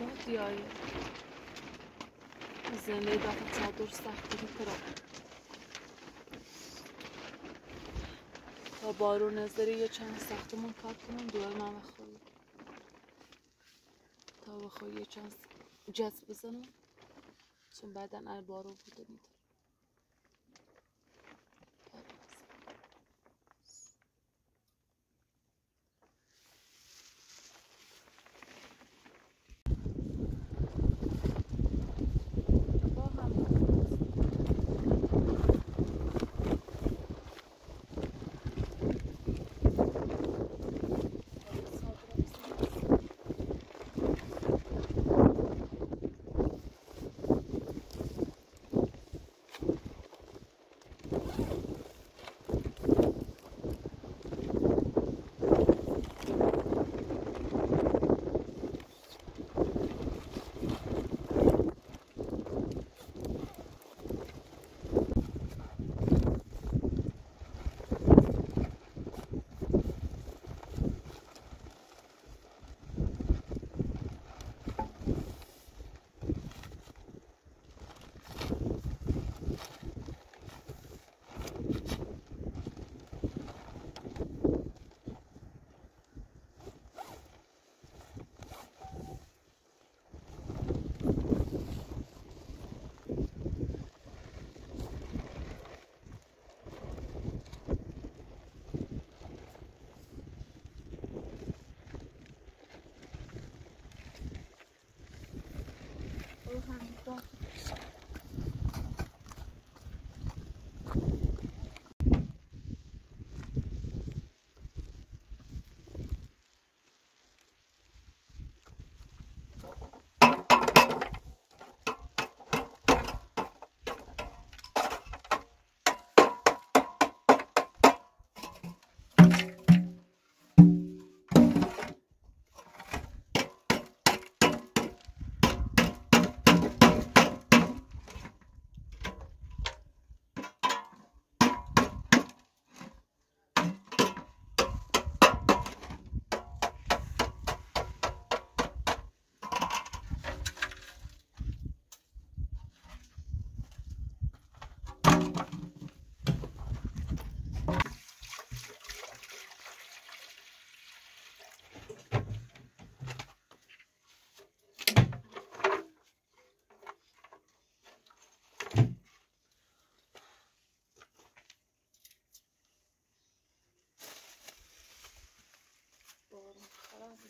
باد بیایید زنده داخل چادر سخت می‌خورم تا بارون نذاره یه چند سختمون کار کنم دور من بخوری تا بخوری یه چند جس بزنم چون بعدن ار بارون بوده میدارم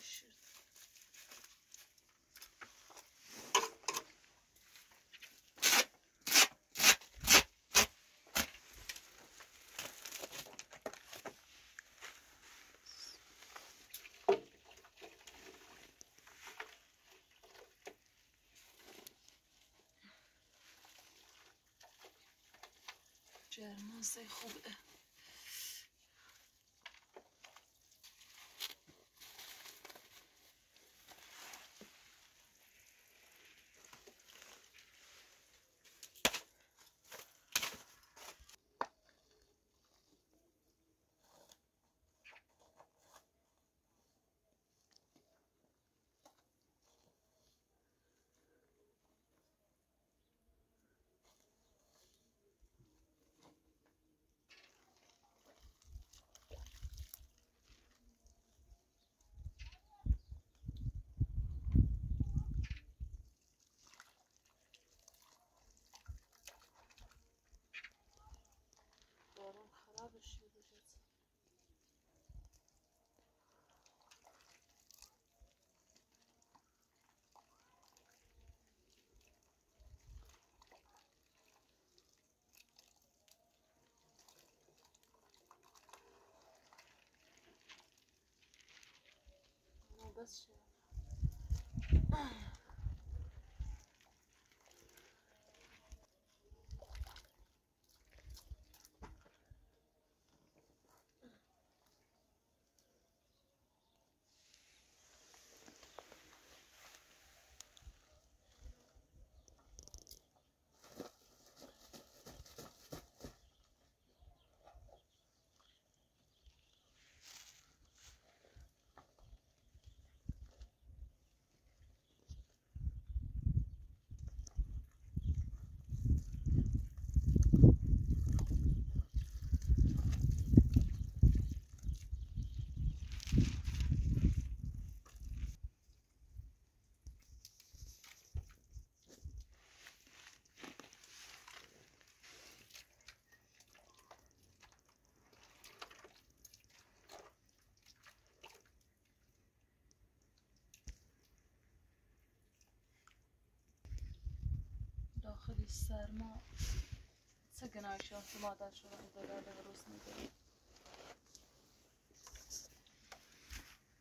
Sure. Cermazı خوبه. Nasıl şey? داخل سرما چه گناه شد که ما در شورای دلال روز میداریم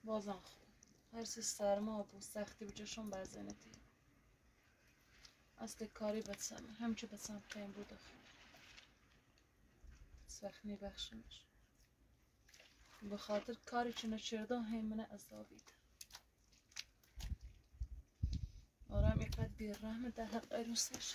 بازم خود هر سی سرما بود سختی بجاشون برزنتی اصل کاری بسم همچه بسم خیم بود از وقت میبخشمش به خاطر کاری چونه چرده هم منه عذابیده آرام ایقد بیرحمه در حق عروسش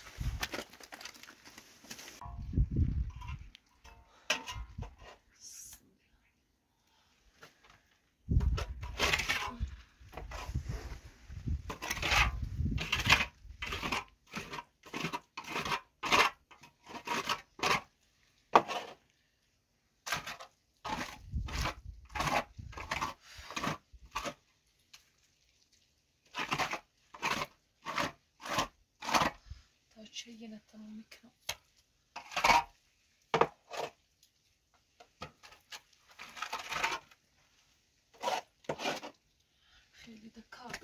yine tamam mikro. Şöyle de kaldı.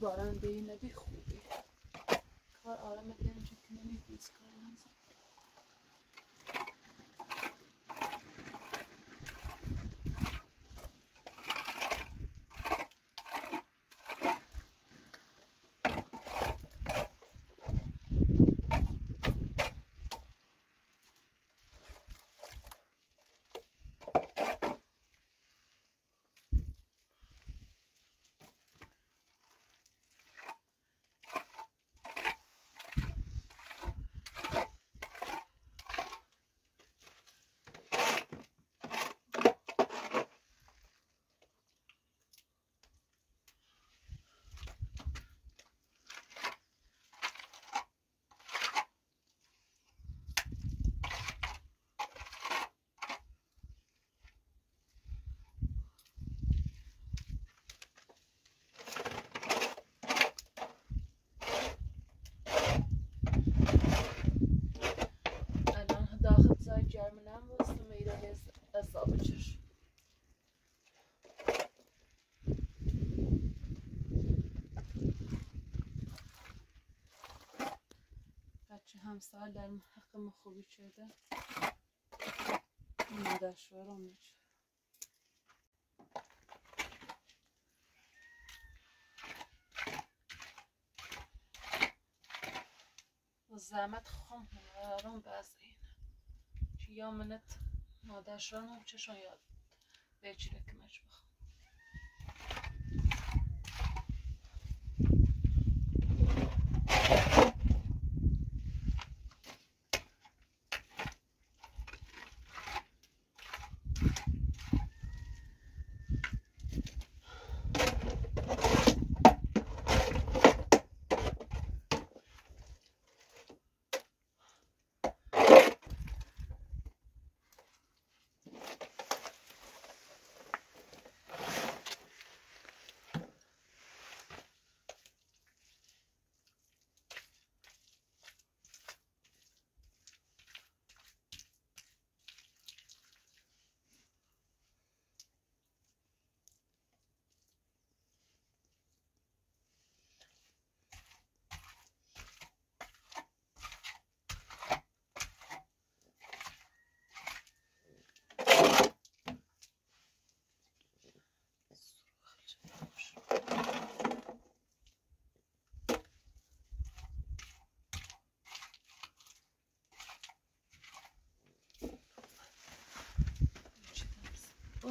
باران به این نبی خوبه کار آرامه دیرم چون که نمیدیز کار نمزم Germinal olsun meydanı azal açır. بچه همسر در حق ما خوبی شده. مادرشوهر آمد. زحمت خون هرون بعضی. یا منت مادرش را نم چشان یاد به چی رکمش بخواه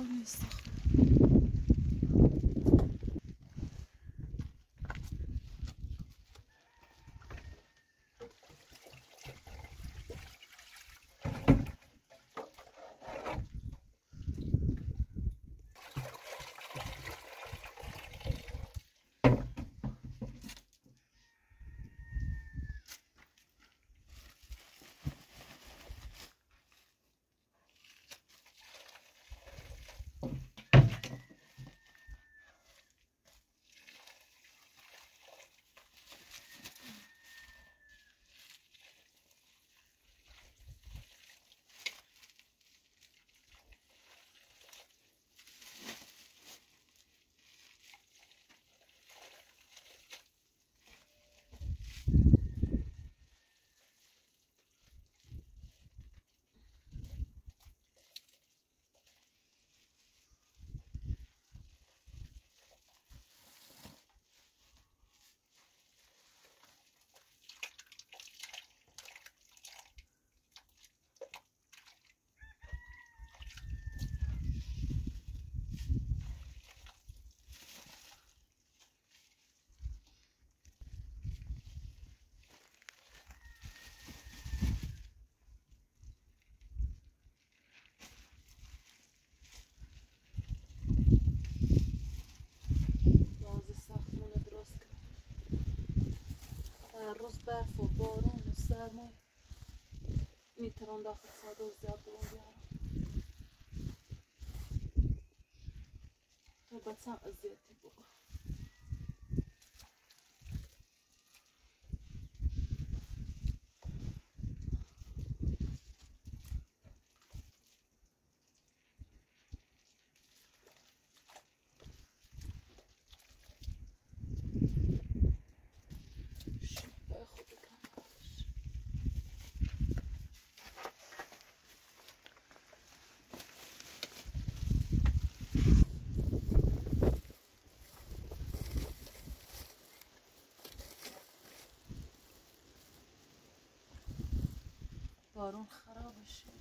Allah'ım estağfurullah. روز برف و بارون و سرما میتران داخل ساده و زیادون بیارم تو بچم ازیتی بگم بارون خراب شد.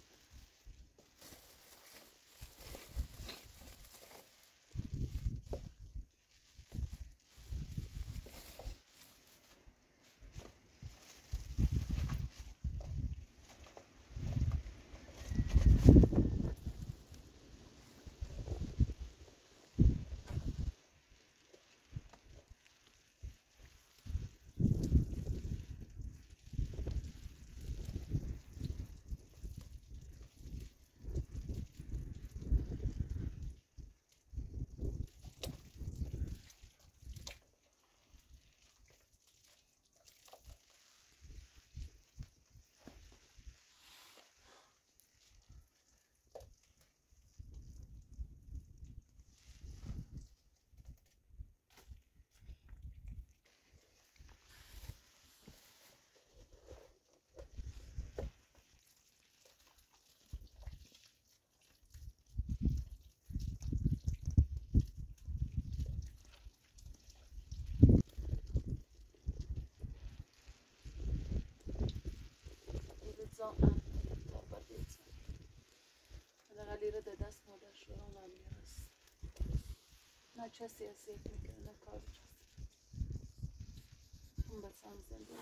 زمان تا بردیت. داخلی را دست نداشت و آن میرس. نه چیزی از یک میکنه نه کار چیزی. هم بسام زندگی.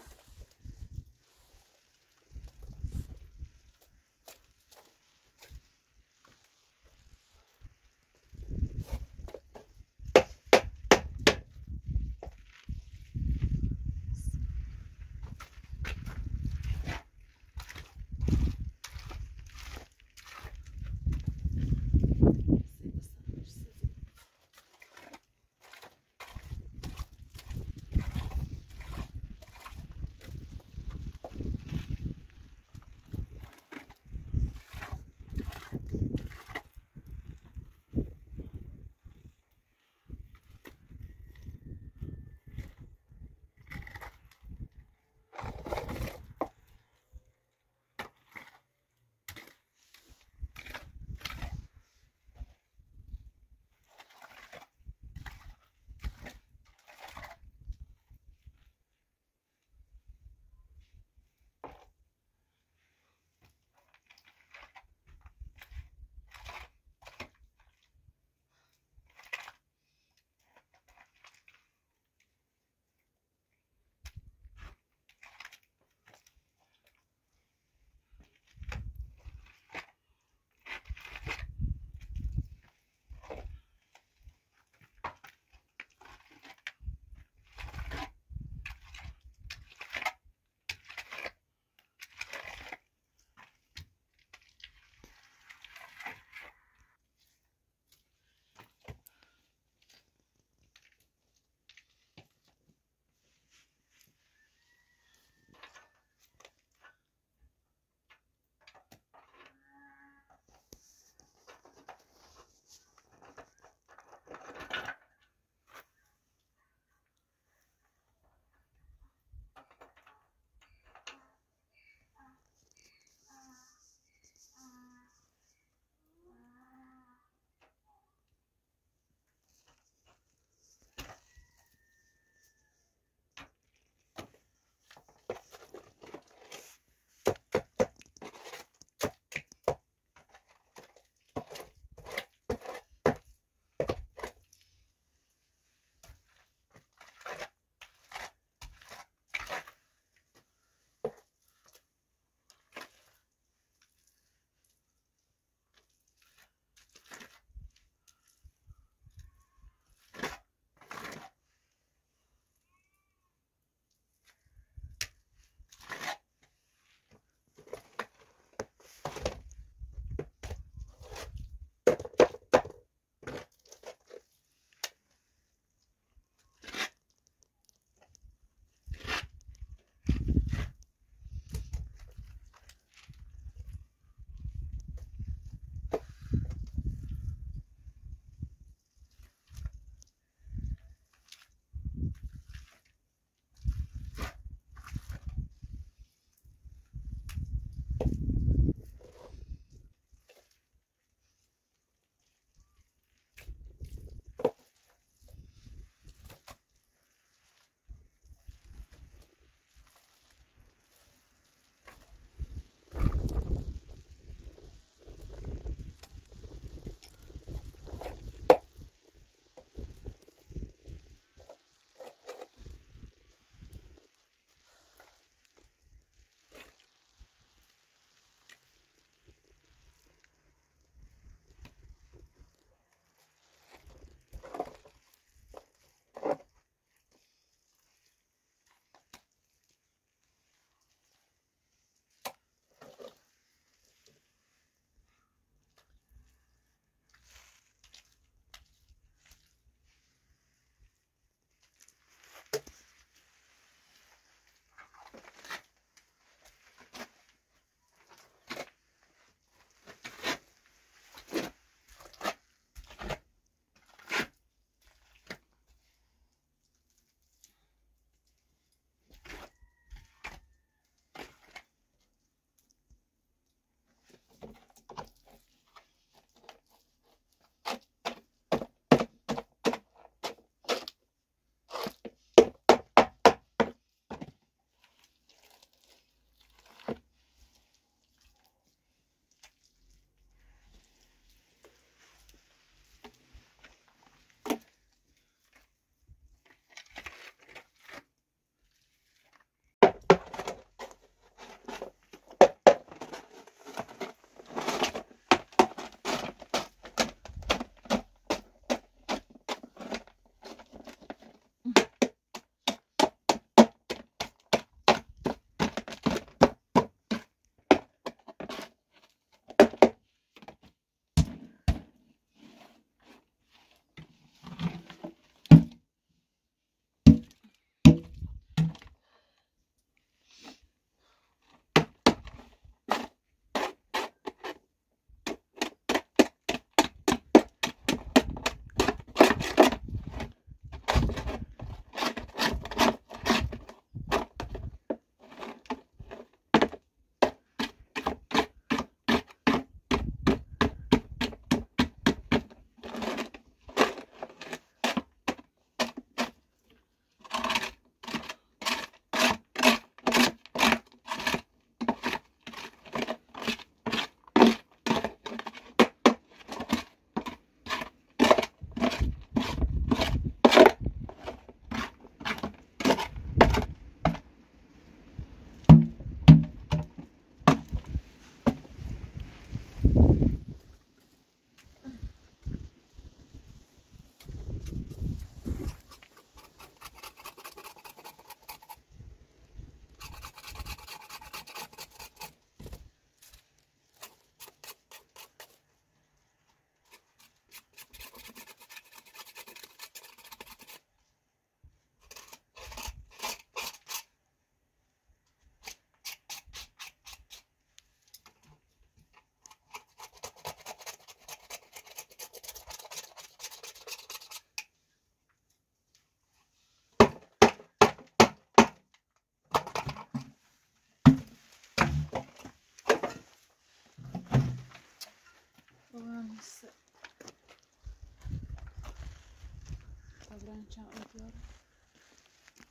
Branca o pior,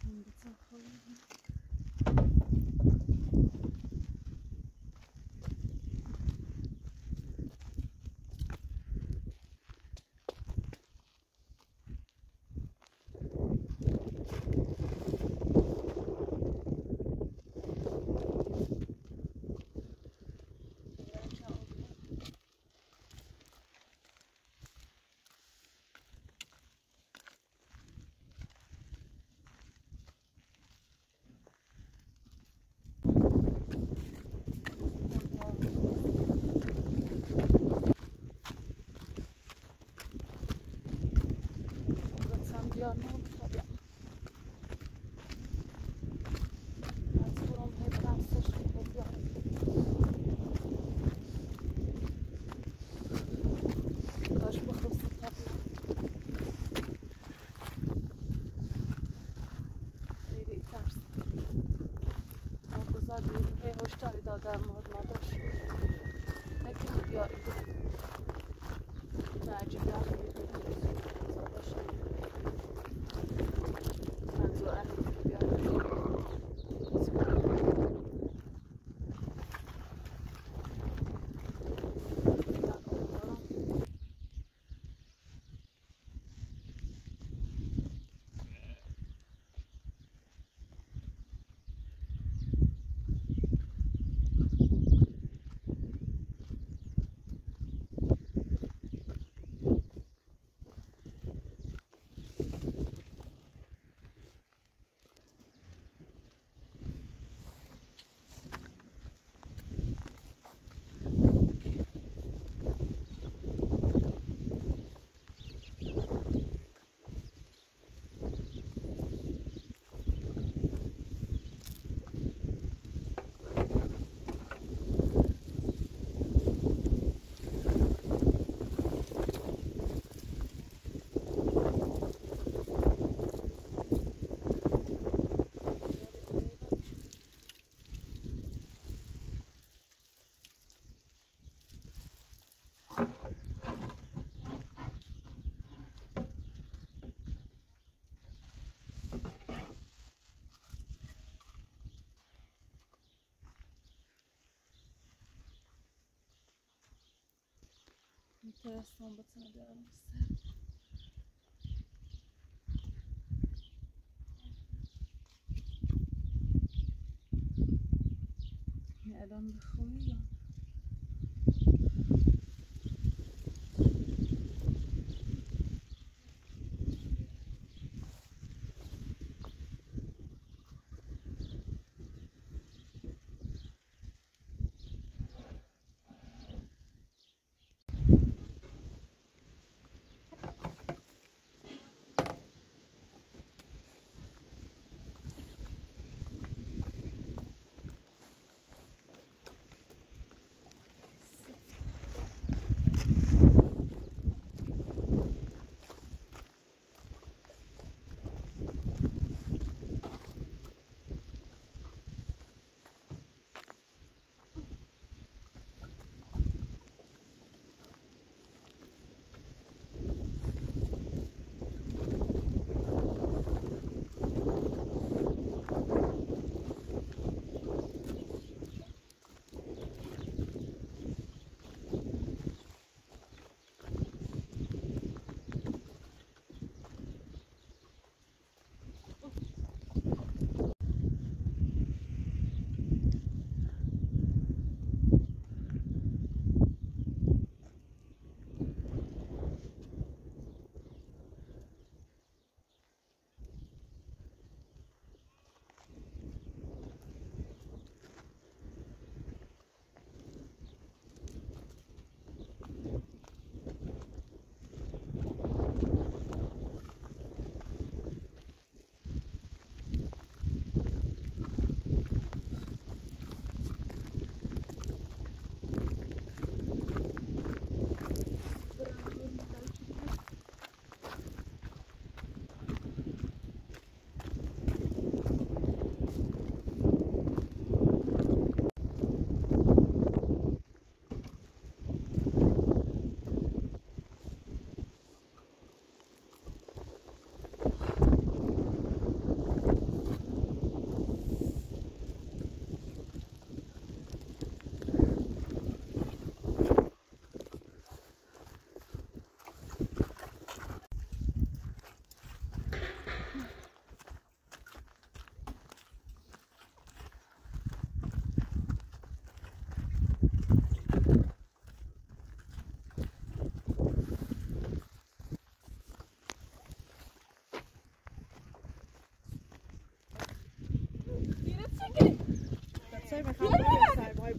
não precisa falar. آدم ها نداشت نکنید یا این عجیبی هم Teraz sombası alıyorum size. Ne adam da koyuyor.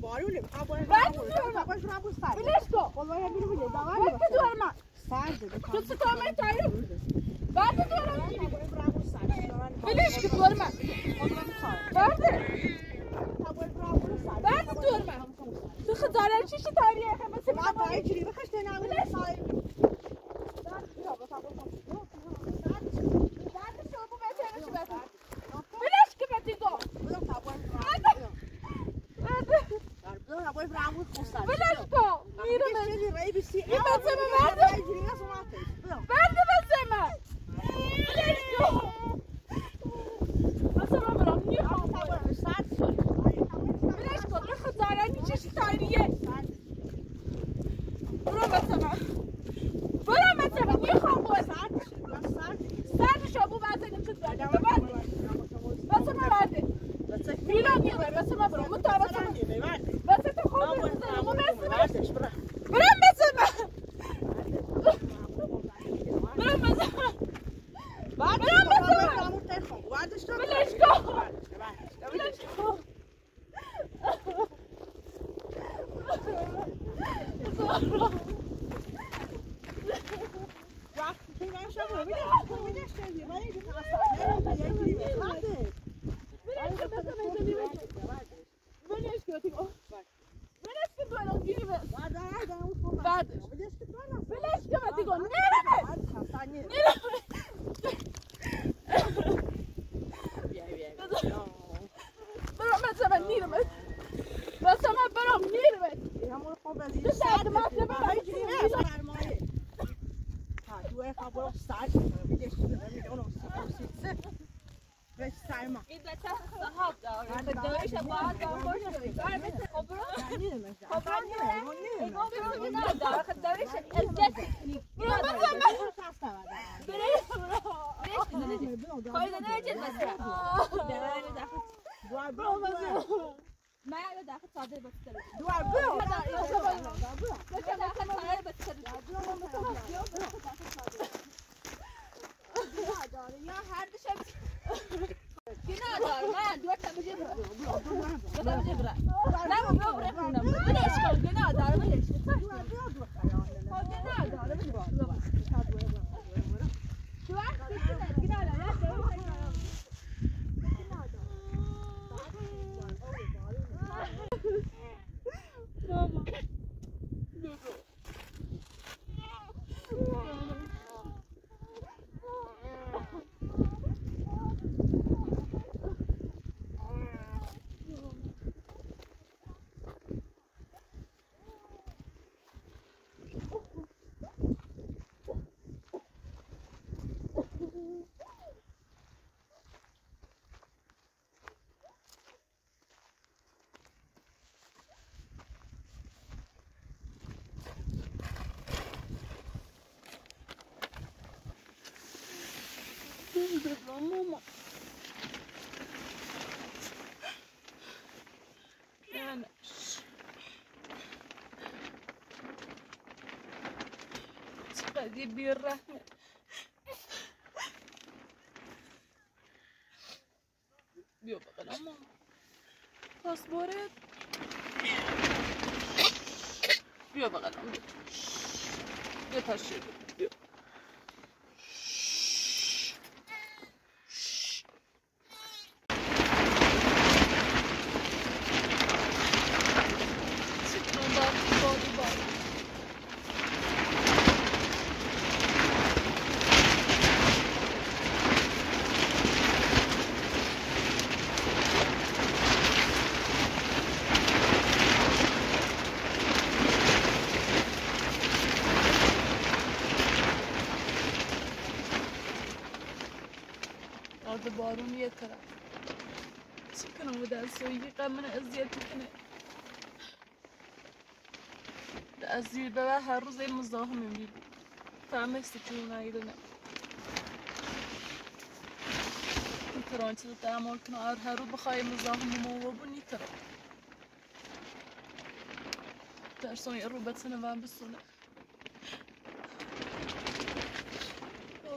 بارونه بابا بابا بلشتو والله بيني وبينك دعوه ما تدور ما ساعده شو تسوي تعرف بعد تدور ما بلشك تدور ما بعد بعد تدور ما شو خزاره شي ثانيه خمس ما بايجري بخش تنام صاير بعد بابا صابو بعد شو ابو ما تعرف شو بلشك ما تدور ما Village po, ماما نانش سبدي بالرحمة بيو بقى ماما اصبرت بيو بقى ماما يتهشيت من ازیت میکنه ازیت بابا هر روز این مزاحم میبینی فهمه استیون ایدنه ترانچه تعامل کنار هر روز بخوای مزاحم مو و بنی تر ترسون یه روبه سنه وام بسونه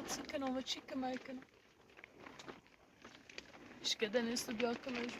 سکنه و چیک میکنه اشکده نیست بیاد کمش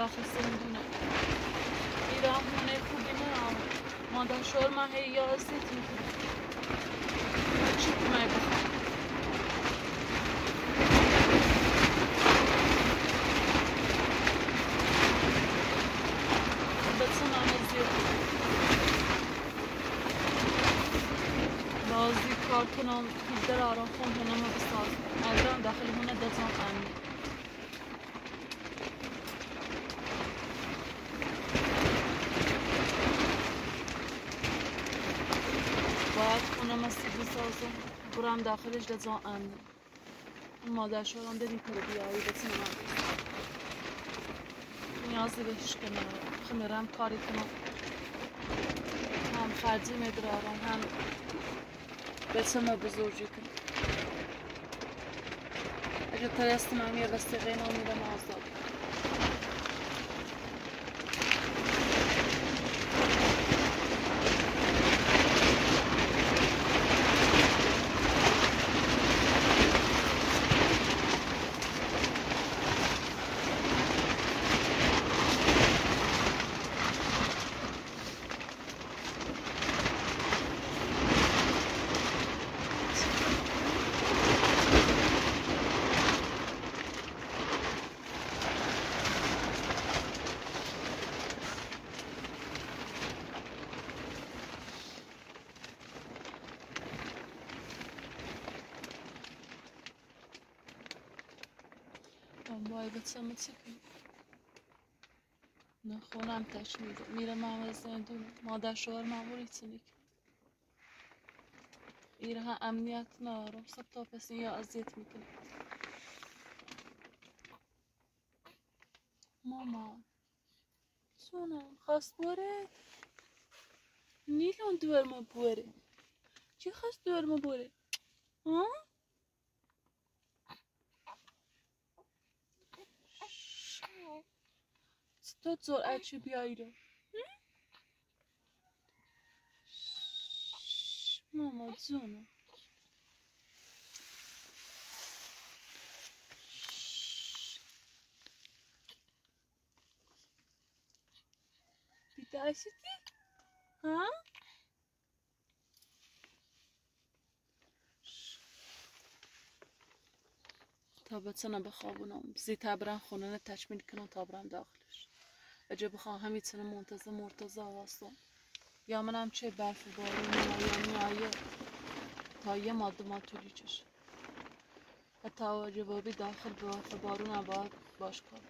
داخلستون دونه ایران مونه خوبی نام مادر شورما هی یازدی میکنه چی میکنه کنم بیشتر آرام خون هنما بساز آدم داخل هونه دزان آمی باید خونم از بسازه برام داخلش دزان آمی مادرش هم دنی کرده بیایی دزان آمی نیازی بهش کنم خمیرم کاری کنم هم خرجی می‌دارم هم بسمه بزرگی کن اگه ترستم هم یه بستقی نامیدم آزاد باید بسامه چی کنم؟ نه خونم تش میده میرم هم از دونه مادر شوهر معمولی چی میکنم ایره ها امنیت ندارم سب تا پس این یا اذیت میکنم ماما سونم خواست بوره نیلون دورمه بوره چی خواست دورمه بوره؟ ها؟ تو زرعت چی بیایی رو ماما جونه بیده اشتی؟ ها؟ تا بچنه بخوابونم زی تبرن خونه تشمیل کنم تبرن داخلش اگه بخوام همین چنه منتظر مرتضی هستم یا منم چه برف و بارون یا تا یه ماده ما طولی چشه حتی اگه بابی داخل برف و بارون هم باید باش کار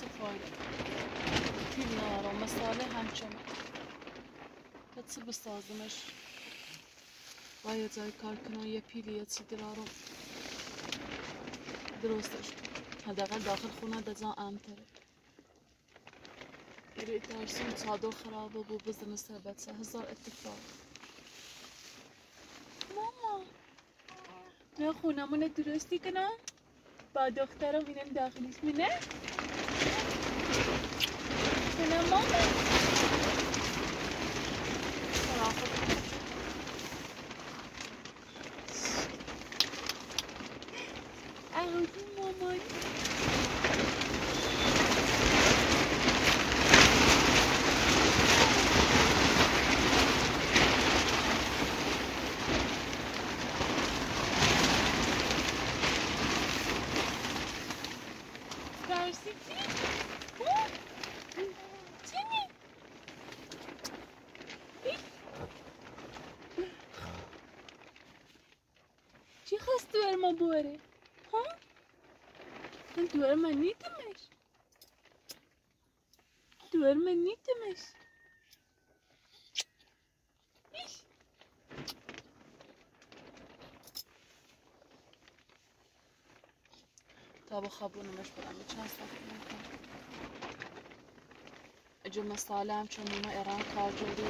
چه فایده تیل ندارم مساله همچنه تا چه بسازمش باید جای کار کنم یه پیلی یا چی درارم درستش حداقل داخل خونه دزان امتره ایره ترسیم چادر خرابه بو بزن سربت سه هزار اتفاق ماما نه خونمونه درستی کنم با دخترم اینم داخلیش مینه کنم ماما خرافه بوره ها من دورما نیتمش دورما نیتمش تا بخوابونمش برم چند ساعت میکنم اجا مساله هم چون ما ایران کار جوری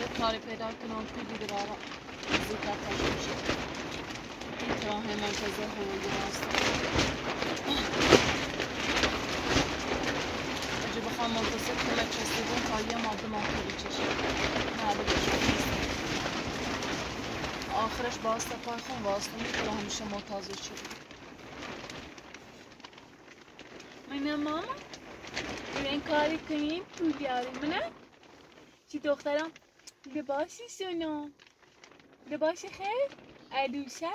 یه کاری پیدا کنم پیلی برارم زیدتر تشمیشه راه منتظر حولی هستم اگه بخوام منتظر کلک چستیدون تا یه ماده ماهوری چشم نهده بشم آخرش باز تپای خون واسه میکنه همیشه متازه شده اینا ماما این کاری کنیم پول بیاریم نه؟ چی دخترم لباسی سنو لباس خیلی عدوشه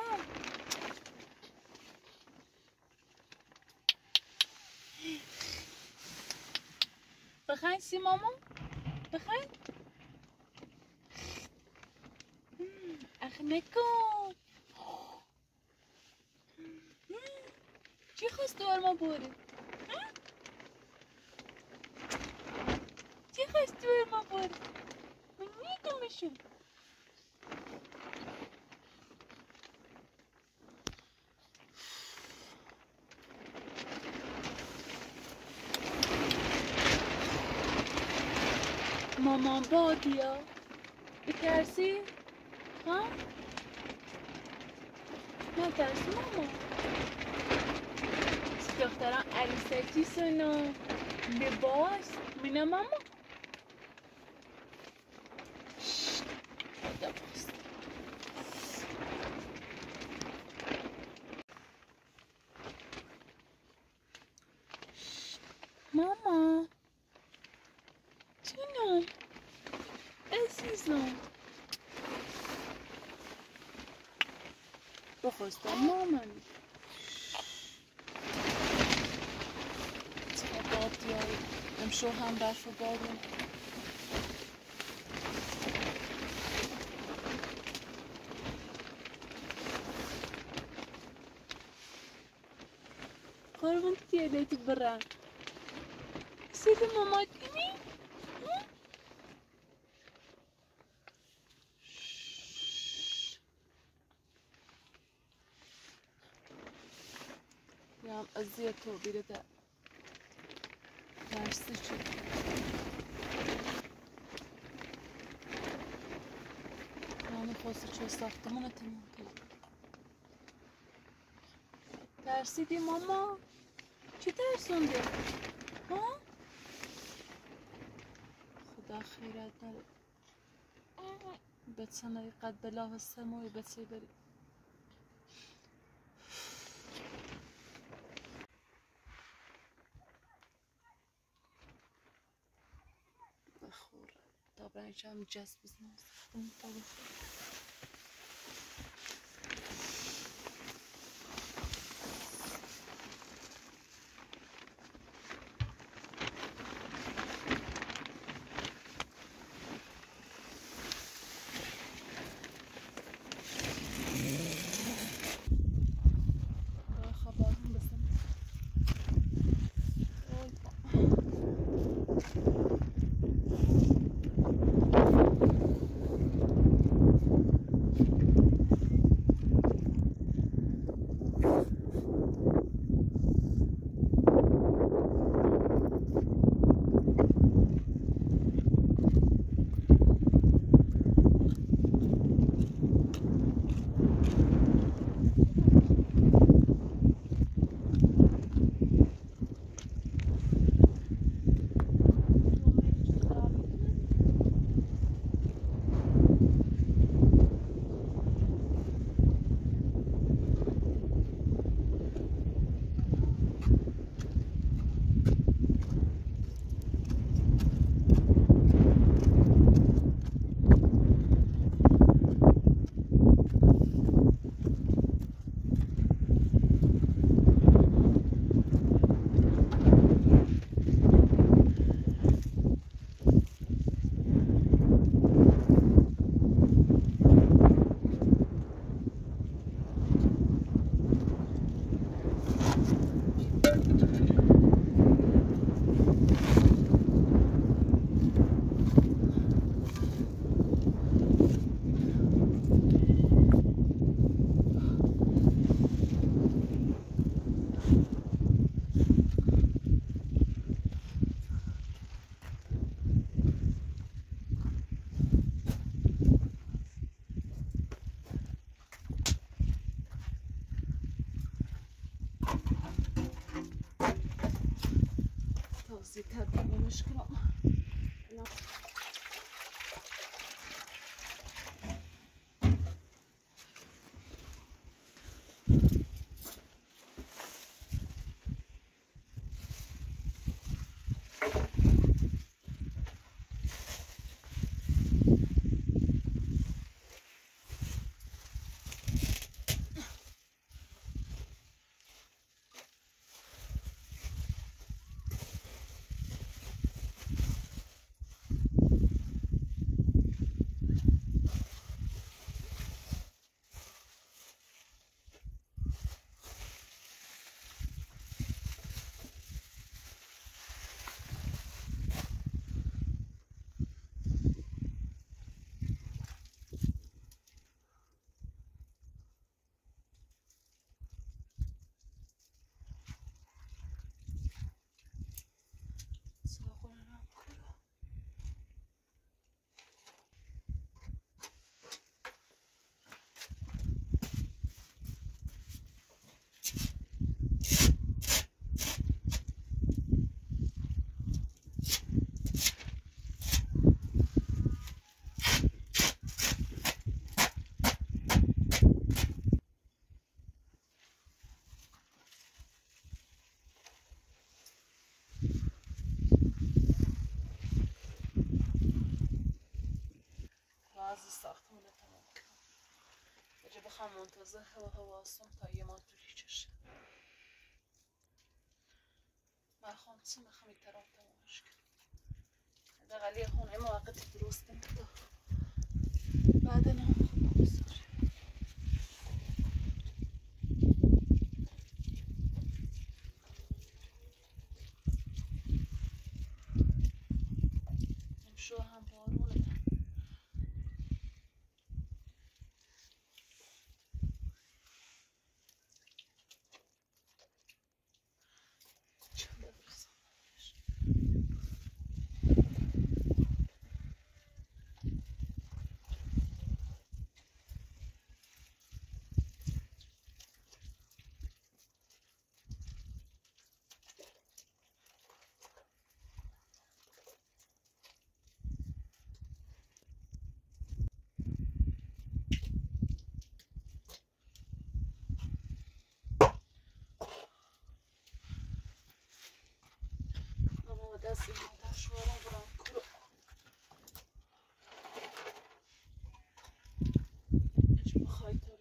بخند سی ماما بخند اخ نکن چی خواست دور ما بوری؟ چی خواست دور ما بوری؟ من نیکمشون مامان بادیا بترسی؟ ها؟ نه ترسی مامان دختران علیسه چی سنو لباس منه ماما ششت لباس ماما جونم عزیزم بخواستم ماما شو هم برف و بارون قربون تیلیت برم سید ماما کنی؟ یا هم از زیر تو بیره ده درسته شد من خواسته چه ساختمون رو تمام کرد ترسیدی ماما چی ترسوندی؟ ها؟ خدا خیرت نره بد سنه قد بلاه السموی بد سی بری I'm just business. بخوام منتظرها وهو الصمت أيام تريجش ما خوام تسمى خمي ترانتا مشكل هذا غالية هون إما وقت الدروس تنتظر بعدنا That's it. That's what I'm going to do.